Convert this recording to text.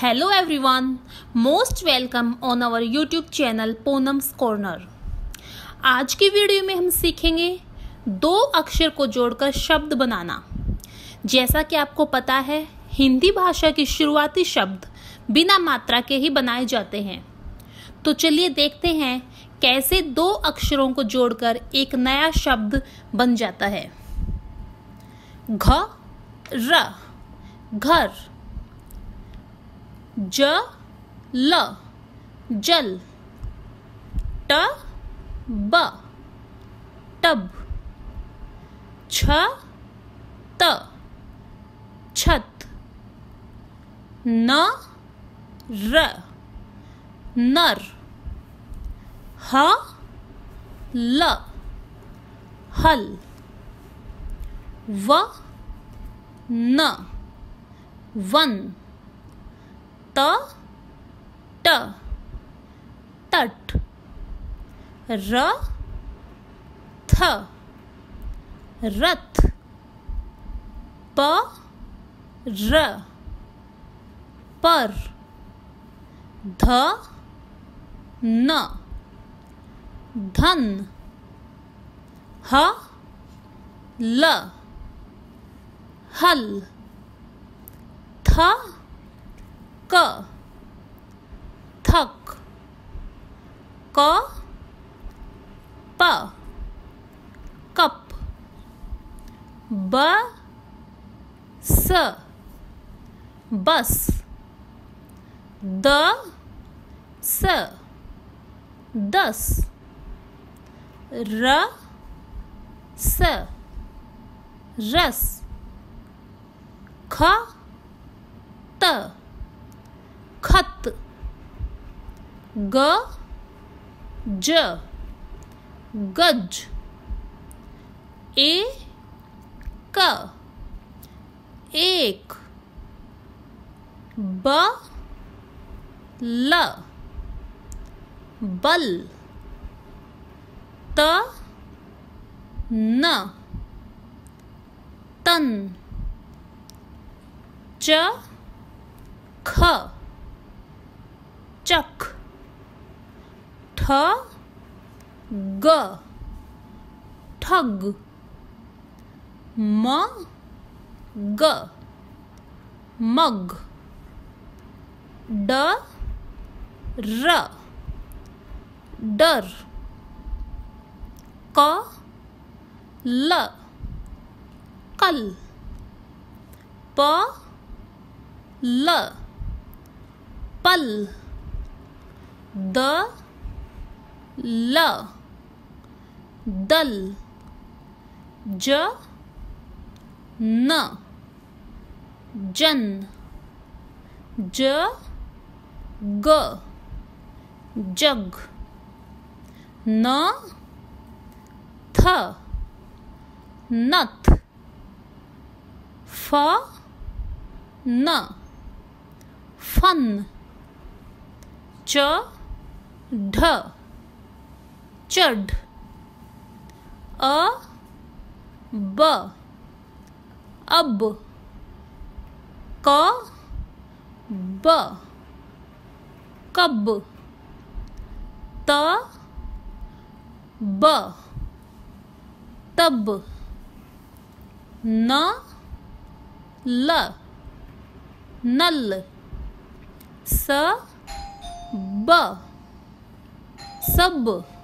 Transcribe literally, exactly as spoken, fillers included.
Hello everyone, most welcome on our YouTube channel Poonam's Corner। आज की video में हम सीखेंगे दो अक्षर को जोड़कर शब्द बनाना। जैसा कि आपको पता है, हिंदी भाषा के शुरुआती शब्द बिना मात्रा के ही बनाए जाते हैं। तो चलिए देखते हैं कैसे दो अक्षरों को जोड़कर एक नया शब्द बन जाता है। घ र घर, ज ल जल, ट ब टब, छ त छत, न र नर, ह ल हल, व न वन, त ट तट, र थ रथ, प र पर, ध न धन, ह ल हल, थ क थक, क प कप, ब स बस, द स दस, र स रस, ख त खत, ग ज गज, ए क एक, ब ल बल, त न तन, च ख चख, ठ ग ठग, म ग मग, ड र डर, क ल कल, प ल पल, द ल दल, ज न जन, ज ग जग, न थ नथ, फ न फन, च ढ चढ़, अ ब अब, क ब कब, त ब तब, न ल नल, स ब सब।